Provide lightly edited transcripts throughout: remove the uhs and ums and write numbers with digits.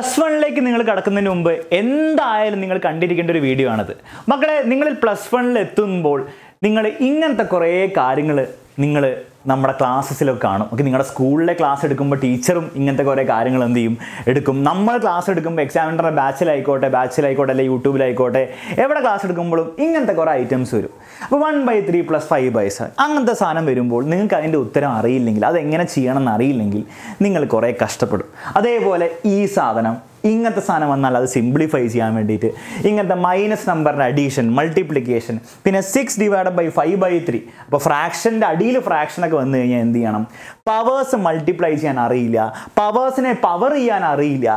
Plus വണ്ണിലേക്ക് നിങ്ങൾ കടക്കുന്നതിന് മുമ്പ് എന്തായാലും നിങ്ങൾ കണ്ടിരിക്കേണ്ട ഒരു വീഡിയോ ആണത്. മക്കളെ, നിങ്ങൾ പ്ലസ് വണ്ണിൽ എത്തുമ്പോൾ നിങ്ങൾ ഇങ്ങനത്തെ കുറേ കാര്യങ്ങൾ നിങ്ങൾ നമ്മുടെ ക്ലാസ്സസിലൊക്കെ കാണും. ഓക്കെ, നിങ്ങളുടെ സ്കൂളിലെ ക്ലാസ് എടുക്കുമ്പോൾ ടീച്ചറും ഇങ്ങനത്തെ കുറേ കാര്യങ്ങൾ എന്ത് ചെയ്യും എടുക്കും. നമ്മൾ ക്ലാസ് എടുക്കുമ്പോൾ എക്സാമിനറുടെ ബാച്ചിലായിക്കോട്ടെ അല്ലെങ്കിൽ യൂട്യൂബിലായിക്കോട്ടെ എവിടെ ക്ലാസ് എടുക്കുമ്പോഴും ഇങ്ങനത്തെ കുറേ ഐറ്റംസ് വരും. അപ്പോൾ 1/3 + 5/7 അങ്ങനത്തെ സാധനം വരുമ്പോൾ നിങ്ങൾക്ക് അതിൻ്റെ ഉത്തരം അറിയില്ലെങ്കിൽ, അതെങ്ങനെ ചെയ്യണമെന്ന് അറിയില്ലെങ്കിൽ നിങ്ങൾ കുറേ കഷ്ടപ്പെടും. അതേപോലെ ഈ സാധനം ഇങ്ങനത്തെ സാധനം വന്നാൽ അത് സിംപ്ലിഫൈ ചെയ്യാൻ വേണ്ടിയിട്ട് ഇങ്ങനത്തെ മൈനസ് നമ്പറിൻ്റെ അഡീഷൻ, മൾട്ടിപ്ലിക്കേഷൻ, പിന്നെ 6 ÷ 5/3 അപ്പോൾ ഫ്രാക്ഷൻ്റെ അടിയിൽ ഫ്രാക്ഷനൊക്കെ വന്നു കഴിഞ്ഞാൽ എന്ത് ചെയ്യണം? പവേഴ്സ് മൾട്ടിപ്ലൈ ചെയ്യാൻ അറിയില്ല, പവേഴ്സിനെ പവർ ചെയ്യാൻ അറിയില്ല,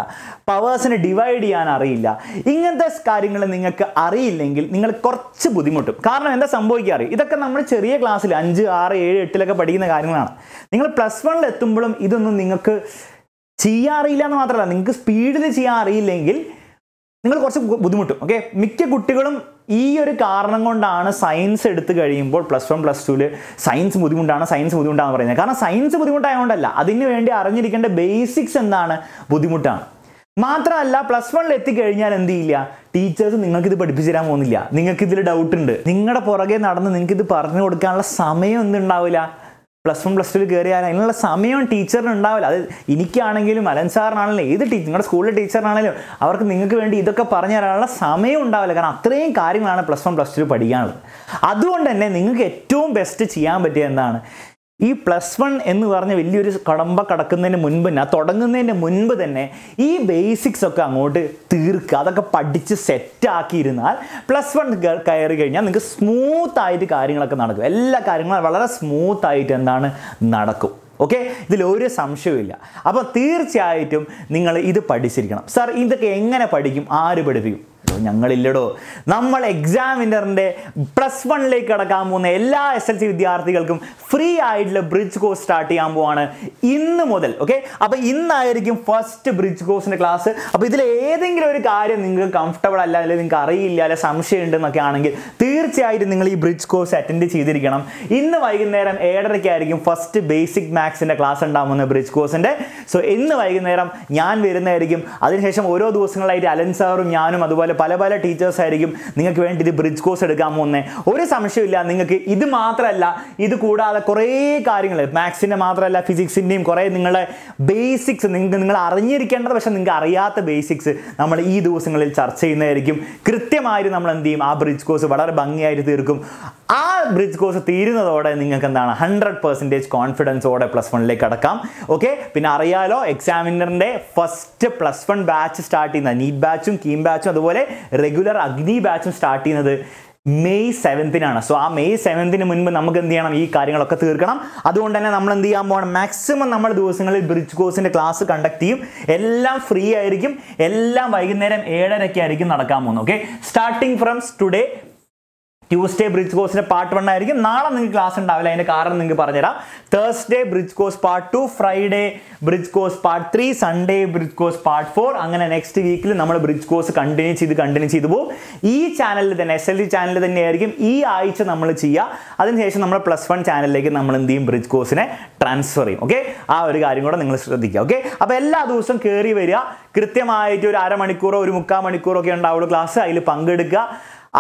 പവേഴ്സിനെ ഡിവൈഡ് ചെയ്യാൻ അറിയില്ല. ഇങ്ങനത്തെ കാര്യങ്ങൾ നിങ്ങൾക്ക് അറിയില്ലെങ്കിൽ നിങ്ങൾ കുറച്ച് ബുദ്ധിമുട്ടും. കാരണം എന്താ സംഭവിക്കാറ്, ഇതൊക്കെ നമ്മൾ ചെറിയ ക്ലാസ്സിൽ 5, 6, 7, 8 പഠിക്കുന്ന കാര്യങ്ങളാണ്. നിങ്ങൾ പ്ലസ് വണ്ണിൽ എത്തുമ്പോഴും ഇതൊന്നും നിങ്ങൾക്ക് ചെയ്യാൻ അറിയില്ല എന്ന് മാത്രമല്ല, നിങ്ങൾക്ക് സ്പീഡിൽ ചെയ്യാൻ അറിയില്ലെങ്കിൽ നിങ്ങൾ കുറച്ച് ബുദ്ധിമുട്ടും. ഓക്കെ, മിക്ക കുട്ടികളും ഈ ഒരു കാരണം കൊണ്ടാണ് സയൻസ് എടുത്തു കഴിയുമ്പോൾ പ്ലസ് 1, പ്ലസ് 2 സയൻസ് ബുദ്ധിമുട്ടാണ്, സയൻസ് ബുദ്ധിമുട്ടാണെന്ന് പറയുന്നത്. കാരണം സയൻസ് ബുദ്ധിമുട്ടായതുകൊണ്ടല്ല, അതിന് വേണ്ടി അറിഞ്ഞിരിക്കേണ്ട ബേസിക്സ് എന്താണ് ബുദ്ധിമുട്ടാണ്. മാത്രമല്ല പ്ലസ് വണ്ണിൽ എത്തിക്കഴിഞ്ഞാൽ എന്ത് ചെയ്യില്ല, ടീച്ചേഴ്സ് നിങ്ങൾക്കിത് പഠിപ്പിച്ചു തരാൻ പോകുന്നില്ല. നിങ്ങൾക്കിതിൽ ഡൗട്ടുണ്ട്, നിങ്ങളുടെ പുറകെ നടന്ന് നിങ്ങൾക്കിത് പറഞ്ഞു കൊടുക്കാനുള്ള സമയം എന്തുണ്ടാവില്ല. പ്ലസ് 1, പ്ലസ് 2 കയറിയാൽ അതിനുള്ള സമയം ടീച്ചറിന് ഉണ്ടാവില്ല. അത് എനിക്കാണെങ്കിലും അലൻ സാറിനാണെങ്കിലും ഏത് ടീച്ചർ നിങ്ങളുടെ സ്കൂളിലെ ടീച്ചറിനാണെങ്കിലും അവർക്ക് നിങ്ങൾക്ക് വേണ്ടി ഇതൊക്കെ പറഞ്ഞു തരാനുള്ള സമയം ഉണ്ടാവില്ല. കാരണം അത്രയും കാര്യങ്ങളാണ് പ്ലസ് 1, പ്ലസ് 2 പഠിക്കാനുള്ളത്. അതുകൊണ്ട് തന്നെ നിങ്ങൾക്ക് ഏറ്റവും ബെസ്റ്റ് ചെയ്യാൻ പറ്റിയ എന്താണ്, ഈ പ്ലസ് 1 എന്ന് പറഞ്ഞ വലിയൊരു കടമ്പ കടക്കുന്നതിന് മുൻപ് തന്നെ, തുടങ്ങുന്നതിന് മുൻപ് തന്നെ ഈ ബേസിക്സ് ഒക്കെ അങ്ങോട്ട് തീർക്കുക. അതൊക്കെ പഠിച്ച് സെറ്റാക്കിയിരുന്നാൽ പ്ലസ് 1 കയറി കഴിഞ്ഞാൽ നിങ്ങൾക്ക് സ്മൂത്തായിട്ട് കാര്യങ്ങളൊക്കെ നടക്കും. എല്ലാ കാര്യങ്ങളും വളരെ സ്മൂത്തായിട്ട് എന്താണ് നടക്കും. ഓക്കെ, ഇതിലൊരു സംശയവുമില്ല. അപ്പോൾ തീർച്ചയായിട്ടും നിങ്ങൾ ഇത് പഠിച്ചിരിക്കണം. സാർ ഇതൊക്കെ എങ്ങനെ പഠിക്കും, ആര് പഠിപ്പിക്കും? ഞങ്ങളില്ലടോ. നമ്മൾ എക്സാമിനറിൻ്റെ പ്ലസ് 1 കടക്കാൻ പോകുന്ന എല്ലാ SLC വിദ്യാർത്ഥികൾക്കും ഫ്രീ ആയിട്ടുള്ള ബ്രിഡ്ജ് കോഴ്സ് സ്റ്റാർട്ട് ചെയ്യാൻ പോവാണ് ഇന്ന് മുതൽ. ഓക്കെ, അപ്പോൾ ഇന്നായിരിക്കും ഫസ്റ്റ് ബ്രിഡ്ജ് കോഴ്സിൻ്റെ ക്ലാസ്. അപ്പോൾ ഇതിൽ ഏതെങ്കിലും ഒരു കാര്യം നിങ്ങൾക്ക് കംഫർട്ടബിൾ അല്ല, അല്ലെങ്കിൽ നിങ്ങൾക്ക് അറിയില്ല, അല്ലെ സംശയം ഉണ്ടെന്നൊക്കെ ആണെങ്കിൽ തീർച്ചയായിട്ടും നിങ്ങൾ ഈ ബ്രിഡ്ജ് കോഴ്സ് അറ്റൻഡ് ചെയ്തിരിക്കണം. ഇന്ന് വൈകുന്നേരം 7:30 ഫസ്റ്റ് ബേസിക് മാത്സിൻ്റെ ക്ലാസ് ഉണ്ടാകുന്ന ബ്രിഡ്ജ് കോഴ്സിൻ്റെ. സോ ഇന്ന് വൈകുന്നേരം ഞാൻ വരുന്നതായിരിക്കും. അതിനുശേഷം ഓരോ ദിവസങ്ങളായിട്ട് അലൻ സാറും ഞാനും അതുപോലെ പല ടീച്ചേഴ്സ് ആയിരിക്കും നിങ്ങൾക്ക് വേണ്ടി ഇത് ബ്രിഡ്ജ് കോഴ്സ് എടുക്കാൻ പോകുന്നേ. ഒരു സംശയമില്ല, നിങ്ങൾക്ക് ഇത് മാത്രമല്ല, ഇത് കൂടാതെ കുറേ കാര്യങ്ങൾ മാത്സിൻ്റെ മാത്രമല്ല ഫിസിക്സിൻ്റെയും കുറേ നിങ്ങളുടെ ബേസിക്സ്, നിങ്ങൾ അറിഞ്ഞിരിക്കേണ്ടത് പക്ഷേ നിങ്ങൾക്ക് അറിയാത്ത ബേസിക്സ് നമ്മൾ ഈ ദിവസങ്ങളിൽ ചർച്ച ചെയ്യുന്നതായിരിക്കും. കൃത്യമായിട്ട് നമ്മൾ എന്ത് ചെയ്യും, ആ ബ്രിഡ്ജ് കോഴ്സ് വളരെ ഭംഗിയായിട്ട് തീർക്കും. ആ ബ്രിഡ്ജ് കോഴ്സ് തീരുന്നതോടെ നിങ്ങൾക്ക് എന്താണ് 100% കോൺഫിഡൻസോടെ പ്ലസ് 1 കടക്കാം. ഓക്കെ, പിന്നെ അറിയാലോ എക്സാമിനറിൻ്റെ ഫസ്റ്റ് പ്ലസ് 1 ബാച്ച് സ്റ്റാർട്ട് ചെയ്യുന്ന നീറ്റ് ബാച്ചും കീം ബാച്ചും അതുപോലെ റെഗുലർ അഗ്നി ബാച്ചും സ്റ്റാർട്ട് ചെയ്യുന്നത് May 7 സോ ആ May 7 മുൻപ് നമുക്ക് എന്ത് ചെയ്യണം, ഈ കാര്യങ്ങളൊക്കെ തീർക്കണം. അതുകൊണ്ട് തന്നെ നമ്മൾ എന്ത് ചെയ്യാൻ പോകണം, മാക്സിമം നമ്മൾ ദിവസങ്ങളിൽ ബ്രിഡ്ജ് കോഴ്സിൻ്റെ ക്ലാസ് കണ്ടക്ട് ചെയ്യും. എല്ലാം ഫ്രീ ആയിരിക്കും, എല്ലാം വൈകുന്നേരം 7:30 ആയിരിക്കും നടക്കാൻ പോകുന്നത്. Okay, starting from today Tuesday bridge കോഴ്സിൻ്റെ പാർട്ട് 1 ആയിരിക്കും. നാളെ നിങ്ങൾക്ക് ക്ലാസ് ഉണ്ടാവില്ല, അതിൻ്റെ കാരണം നിങ്ങൾക്ക് പറഞ്ഞുതരാം. Thursday bridge course part 2, Friday bridge course part 3, Sunday bridge course part 4. അങ്ങനെ നെക്സ്റ്റ് വീക്കിൽ നമ്മൾ ബ്രിഡ്ജ് കോഴ്സ് കണ്ടിന്യൂ ചെയ്ത് പോകും. ഈ ചാനലിൽ തന്നെ SLC ചാനലിൽ തന്നെയായിരിക്കും ഈ ആഴ്ച നമ്മൾ ചെയ്യുക. അതിനുശേഷം നമ്മൾ പ്ലസ് 1 ചാനലിലേക്ക് നമ്മൾ എന്ത് ചെയ്യും, ബ്രിഡ്ജ് കോഴ്സിനെ ട്രാൻസ്ഫർ ചെയ്യും. ഓക്കെ, ആ ഒരു കാര്യം കൂടെ നിങ്ങൾ ശ്രദ്ധിക്കുക. ഓക്കെ, അപ്പോൾ എല്ലാ ദിവസവും കയറി വരിക. കൃത്യമായിട്ട് ഒരു അരമണിക്കൂറോ ഒരു 3/4 മണിക്കൂറോ ഒക്കെ ഉണ്ടാവുള്ളൂ ക്ലാസ്. അതിൽ പങ്കെടുക്കുക,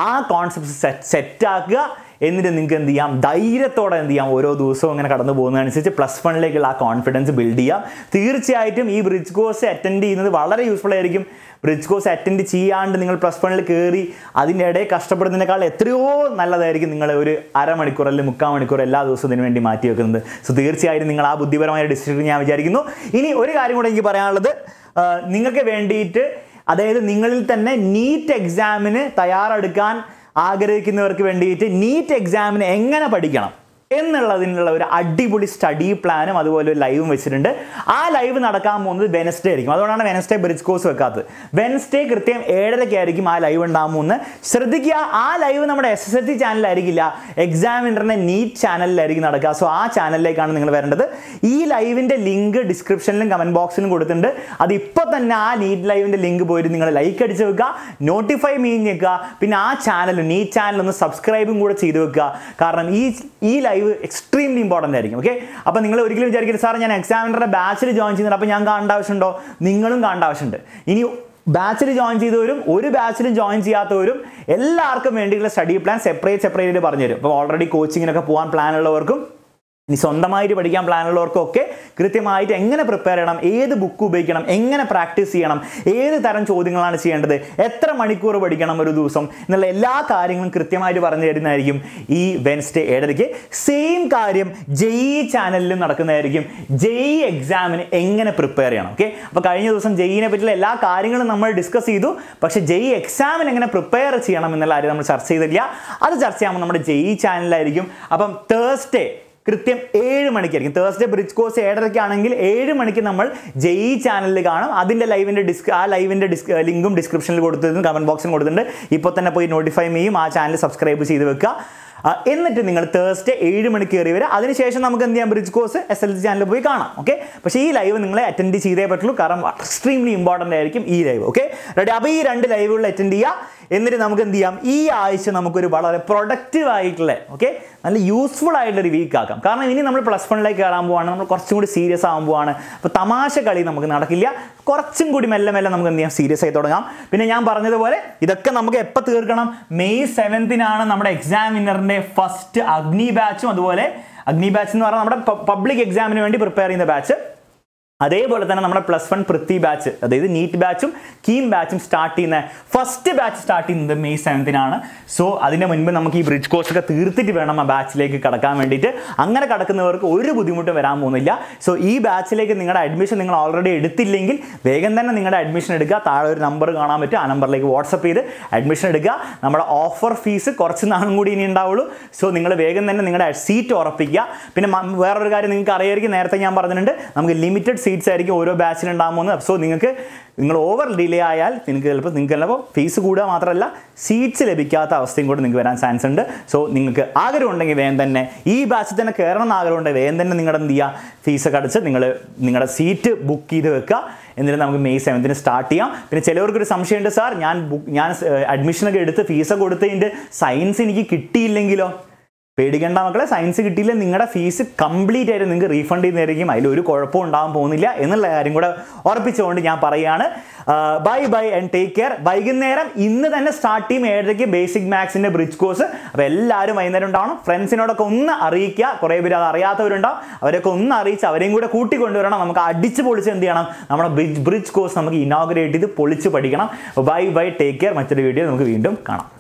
ആ കോൺസെപ്റ്റ് സെറ്റാക്കുക. എന്നിട്ട് നിങ്ങൾക്ക് എന്ത് ചെയ്യാം, ധൈര്യത്തോടെ എന്ത് ചെയ്യാം, ഓരോ ദിവസവും അങ്ങനെ കടന്നു പോകുന്നതനുസരിച്ച് പ്ലസ് 1 ആ കോൺഫിഡൻസ് ബിൽഡ് ചെയ്യാം. തീർച്ചയായിട്ടും ഈ ബ്രിഡ്ജ് കോഴ്സ് അറ്റൻഡ് ചെയ്യുന്നത് വളരെ യൂസ്ഫുൾ ആയിരിക്കും. ബ്രിഡ്ജ് കോഴ്സ് അറ്റൻഡ് ചെയ്യാണ്ട് നിങ്ങൾ പ്ലസ് 1 കയറി അതിൻ്റെ ഇടയിൽ കഷ്ടപ്പെടുന്നതിനേക്കാൾ എത്രയോ നല്ലതായിരിക്കും നിങ്ങൾ ഒരു അരമണിക്കൂർ അല്ലെങ്കിൽ 3/4 മണിക്കൂർ എല്ലാ ദിവസവും ഇതിനു വേണ്ടി മാറ്റി വെക്കുന്നത്. സോ തീർച്ചയായിട്ടും നിങ്ങൾ ആ ബുദ്ധിപരമായ ഡിസിഷൻ ഞാൻ വിചാരിക്കുന്നു. ഇനി ഒരു കാര്യം കൂടെ എനിക്ക് പറയാനുള്ളത്, നിങ്ങൾക്ക് വേണ്ടിയിട്ട്, അതായത് നിങ്ങളിൽ തന്നെ നീറ്റ് എക്സാമിന് തയ്യാറെടുക്കാൻ ആഗ്രഹിക്കുന്നവർക്ക് വേണ്ടിയിട്ട് നീറ്റ് എക്സാമിന് എങ്ങനെ പഠിക്കണം എന്നുള്ളതിനുള്ള ഒരു അടിപൊളി സ്റ്റഡി പ്ലാനും അതുപോലെ ഒരു ലൈവും വെച്ചിട്ടുണ്ട്. ആ ലൈവ് നടക്കാൻ പോകുന്നത് വെനസ്ഡേ ആയിരിക്കും. അതുകൊണ്ടാണ് വെനസ്ഡേ ബ്രിഡ്ജ് കോഴ്സ് വെക്കാത്തത്. വെനസ്ഡേ കൃത്യം 7:30 ആയിരിക്കും ആ ലൈവ് ഉണ്ടാകാൻ പോകുന്നത്. ശ്രദ്ധിക്കുക, ആ ലൈവ് നമ്മുടെ SSLC ചാനലിലായിരിക്കില്ല, എക്സാമിനറിൻ്റെ നീറ്റ് ചാനലിലായിരിക്കും നടക്കുക. സോ ആ ചാനലിലേക്കാണ് നിങ്ങൾ വരേണ്ടത്. ഈ ലൈവിൻ്റെ ലിങ്ക് ഡിസ്ക്രിപ്ഷനിലും കമൻറ്റ് ബോക്സിലും കൊടുത്തിട്ടുണ്ട്. അത് ഇപ്പോൾ തന്നെ ആ നീറ്റ് ലൈവിൻ്റെ ലിങ്ക് പോയിട്ട് നിങ്ങൾ ലൈക്ക് അടിച്ച് വെക്കുക, നോട്ടിഫൈ മീൻ വെക്കുക, പിന്നെ ആ ചാനൽ നീറ്റ് ചാനലൊന്ന് സബ്സ്ക്രൈബും കൂടെ ചെയ്ത് വെക്കുക. കാരണം ഈ ലൈവ് extremely important ആയിരിക്കും ഓക്കേ അപ്പോൾ നിങ്ങൾ ഒരിക്കലും വിചാരിക്കരുത് സാർ ഞാൻ എക്സാമിനറുടെ ബാച്ചിൽ ജോയിൻ ചെയ്യുന്നുണ്ട് അപ്പോൾ ഞാൻ കാണണ്ട ആവശ്യമുണ്ടോ നിങ്ങളും കാണണ്ട ആവശ്യമുണ്ട് ഇനി ബാച്ചിൽ ജോയിൻ ചെയ്തവരും ഒരു ബാച്ചിൽ ജോയിൻ ചെയ്യാത്തവരും എല്ലാവർക്കും വേണ്ടിയുള്ള സ്റ്റഡി പ്ലാൻ സെപ്പറേറ്റ് പറഞ്ഞു തരും അപ്പോൾ ഓൾറെഡി കോച്ചിങ്ങിനൊക്കെ പോകാൻ പ്ലാൻ ഉള്ളവർക്കും ഇനി സ്വന്തമായിട്ട് പഠിക്കാൻ പ്ലാനുള്ളവർക്കൊക്കെ കൃത്യമായിട്ട് എങ്ങനെ പ്രിപ്പയർ ചെയ്യണം ഏത് ബുക്ക് ഉപയോഗിക്കണം എങ്ങനെ പ്രാക്ടീസ് ചെയ്യണം ഏത് തരം ചോദ്യങ്ങളാണ് ചെയ്യേണ്ടത് എത്ര മണിക്കൂർ പഠിക്കണം ഒരു ദിവസം എന്നുള്ള എല്ലാ കാര്യങ്ങളും കൃത്യമായിട്ട് പറഞ്ഞു തരുന്നതായിരിക്കും ഈ വെൻസ്ഡേ 7:30 സെയിം കാര്യം JEE ചാനലിലും നടക്കുന്നതായിരിക്കും JEE എക്സാമിന് എങ്ങനെ പ്രിപ്പയർ ചെയ്യണം ഓക്കേ അപ്പോൾ കഴിഞ്ഞ ദിവസം JEE നെ പറ്റിയുള്ള എല്ലാ കാര്യങ്ങളും നമ്മൾ ഡിസ്കസ് ചെയ്തു പക്ഷേ JEE എക്സാമിന് എങ്ങനെ പ്രിപ്പയർ ചെയ്യണം എന്നുള്ള കാര്യം നമ്മൾ ചർച്ച ചെയ്തില്ല അത് ചർച്ച ചെയ്യാൻ നമ്മുടെ JEE ചാനലിലായിരിക്കും അപ്പം Thursday കൃത്യം 7 മണിക്കായിരിക്കും Thursday ബ്രിഡ്ജ് കോഴ്സ് 7:30 ആണെങ്കിൽ 7 മണിക്ക് നമ്മൾ JEE ചാനലിൽ കാണും അതിന്റെ ലൈവിന്റെ ലിങ്കും ഡിസ്ക്രിപ്ഷനിൽ കൊടുത്തിട്ടുണ്ട് കമന്റ് ബോക്സിൽ കൊടുത്തിട്ടുണ്ട് ഇപ്പോൾ തന്നെ പോയി നോട്ടിഫൈ ചെയ്യും ആ ചാനൽ സബ്സ്ക്രൈബ് ചെയ്തു വെക്കുക എന്നിട്ട് നിങ്ങൾ Thursday 7 മണിക്ക് കയറി വരാം അതിനുശേഷം നമുക്ക് എന്ത് ചെയ്യാം ബ്രിഡ്ജ് കോഴ്സ് SLC ചാനലിൽ പോയി കാണാം ഓക്കേ പക്ഷേ ഈ ലൈവ് നിങ്ങൾ അറ്റൻഡ് ചെയ്തേ പറ്റുള്ളൂ കാരണം എക്സ്ട്രീംലി ഇമ്പോർട്ടന്റ് ആയിരിക്കും ഈ ലൈവ് ഓക്കേ റെഡി അപ്പോൾ ഈ രണ്ട് ലൈവുകൾ അറ്റൻഡ് ചെയ്യുക എന്നിട്ട് നമുക്ക് എന്ത് ചെയ്യാം ഈ ആഴ്ച നമുക്കൊരു വളരെ പ്രൊഡക്റ്റീവ് ആയിട്ടുള്ള ഓക്കേ നല്ല യൂസ്ഫുൾ ആയിട്ടുള്ള ഒരു വീക്ക് ആക്കാം കാരണം ഇനി നമ്മൾ പ്ലസ് 1 ലേക്ക് കയറാൻ പോവാണ് നമ്മൾ കുറച്ചും കൂടി സീരിയസ് ആവാൻ പോവാണ് അപ്പോൾ തമാശ കളി നമുക്ക് നടക്കില്ല കുറച്ചും കൂടി മെല്ലെ നമുക്ക് എന്ത് ചെയ്യാം സീരിയസ് ആയി തുടങ്ങാം പിന്നെ ഞാൻ പറഞ്ഞതുപോലെ ഇതൊക്കെ നമുക്ക് എപ്പോൾ തീർക്കണം മെയ് 7-നാണ് നമ്മുടെ എക്സാമിനറിന്റെ ഫസ്റ്റ് അഗ്നി ബാച്ചും അതുപോലെ അഗ്നി ബാച്ച് എന്ന് പറഞ്ഞാൽ നമ്മുടെ പബ്ലിക് എക്സാമിന് വേണ്ടി പ്രിപ്പയർ ചെയ്യുന്ന ബാച്ച് അതേപോലെ തന്നെ നമ്മുടെ പ്ലസ് 1 പൃഥ്വി ബാച്ച് അതായത് നീറ്റ് ബാച്ചും കീം ബാച്ചും സ്റ്റാർട്ട് ചെയ്യുന്ന ഫസ്റ്റ് ബാച്ച് സ്റ്റാർട്ട് ചെയ്യുന്നത് മെയ് 7-നാണ് സോ അതിന് മുൻപ് നമുക്ക് ഈ ബ്രിഡ്ജ് കോഴ്സ് ഒക്കെ തീർത്തിട്ട് വേണം ആ ബാച്ചിലേക്ക് കടക്കാൻ വേണ്ടിയിട്ട് അങ്ങനെ കടക്കുന്നവർക്ക് ഒരു ബുദ്ധിമുട്ടും വരാൻ പോകുന്നില്ല സോ ഈ ബാച്ചിലേക്ക് നിങ്ങളുടെ അഡ്മിഷൻ നിങ്ങൾ ഓൾറെഡി എടുത്തില്ലെങ്കിൽ വേഗം തന്നെ നിങ്ങളുടെ അഡ്മിഷൻ എടുക്കുക താഴെ ഒരു നമ്പർ കാണാൻ പറ്റും ആ നമ്പറിലേക്ക് വാട്സപ്പ് ചെയ്ത് അഡ്മിഷൻ എടുക്കുക നമ്മുടെ ഓഫർ ഫീസ് കുറച്ച് നാളും കൂടി ഇനി ഉണ്ടാവുള്ളൂ സോ നിങ്ങൾ വേഗം തന്നെ നിങ്ങളുടെ സീറ്റ് ഉറപ്പിക്കുക പിന്നെ വേറൊരു കാര്യം നിങ്ങൾക്ക് അറിയാമായിരിക്കും നേരത്തെ ഞാൻ പറഞ്ഞിട്ടുണ്ട് നമുക്ക് ലിമിറ്റഡ് സീറ്റ്സ് ആയിരിക്കും ഓരോ ബാച്ചിൽ ഉണ്ടാകുമെന്ന് സോ നിങ്ങൾ ഓവർ ഡിലേ ആയാൽ നിങ്ങൾക്ക് ചിലപ്പോൾ ഫീസ് കൂടുക മാത്രമല്ല സീറ്റ്സ് ലഭിക്കാത്ത അവസ്ഥയും കൂടെ നിങ്ങൾക്ക് വരാൻ ചാൻസ് ഉണ്ട് സോ നിങ്ങൾക്ക് ആഗ്രഹം ഉണ്ടെങ്കിൽ വേഗം തന്നെ ഈ ബാച്ചിൽ തന്നെ കയറണം എന്ന് ആഗ്രഹം ഉണ്ടെങ്കിൽ വേഗം തന്നെ നിങ്ങളുടെ എന്ത് ചെയ്യുക ഫീസൊക്കെ അടച്ച് നിങ്ങളുടെ സീറ്റ് ബുക്ക് ചെയ്ത് വെക്കുക എന്നിട്ട് നമുക്ക് മെയ് 7-ന് സ്റ്റാർട്ട് ചെയ്യാം പിന്നെ ചിലവർക്കൊരു സംശയമുണ്ട് സാർ ഞാൻ അഡ്മിഷനൊക്കെ എടുത്ത് ഫീസൊക്കെ കൊടുത്തതിൻ്റെ സയൻസ് എനിക്ക് കിട്ടിയില്ലെങ്കിലോ പേടിക്കേണ്ട മക്കളെ സയൻസ് കിട്ടിയില്ല നിങ്ങളുടെ ഫീസ് കംപ്ലീറ്റ് ആയിട്ട് നിങ്ങൾക്ക് റീഫണ്ട് ചെയ്യുന്നതായിരിക്കും അതിലൊരു കുഴപ്പവും ഉണ്ടാകാൻ പോകുന്നില്ല എന്നുള്ള കാര്യം കൂടെ ഉറപ്പിച്ചുകൊണ്ട് ഞാൻ പറയുകയാണ് bye bye and take care വൈകുന്നേരം ഇന്ന് തന്നെ സ്റ്റാർട്ട് ചെയ്യും 7:30 ബേസിക് മാത്സിൻ്റെ ബ്രിഡ്ജ് കോഴ്സ് അപ്പോൾ എല്ലാവരും വൈകുന്നേരം ഉണ്ടാവണം ഫ്രണ്ട്സിനോടൊക്കെ ഒന്ന് അറിയിക്കുക കുറേ പേര് അത് അറിയാത്തവരുണ്ടാവും അവരൊക്കെ ഒന്ന് അറിയിച്ച് അവരെയും കൂടെ കൂട്ടിക്കൊണ്ടുവരണം നമുക്ക് അടിച്ച് പൊളിച്ച് എന്ത് ചെയ്യണം നമ്മുടെ ബ്രിഡ്ജ് കോഴ്സ് നമുക്ക് ഇനോഗ്രേറ്റ് ചെയ്ത് പൊളിച്ച് പഠിക്കണം ബൈ ബൈ ടേക്ക് കെയർ മറ്റൊരു വീഡിയോ നമുക്ക് വീണ്ടും കാണാം